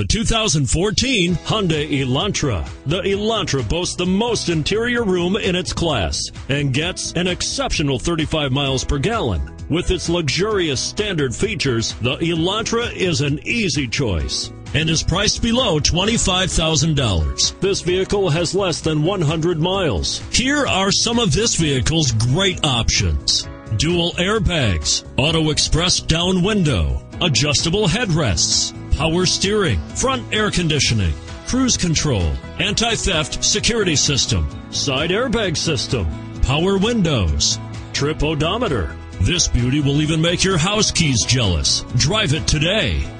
The 2014 Hyundai Elantra. The Elantra boasts the most interior room in its class and gets an exceptional 35 miles per gallon. With its luxurious standard features, the Elantra is an easy choice and is priced below $25,000. This vehicle has less than 100 miles. Here are some of this vehicle's great options: dual airbags, auto express down window, adjustable headrests, power steering, front air conditioning, cruise control, anti-theft security system, side airbag system, power windows, trip odometer. This beauty will even make your house keys jealous. Drive it today.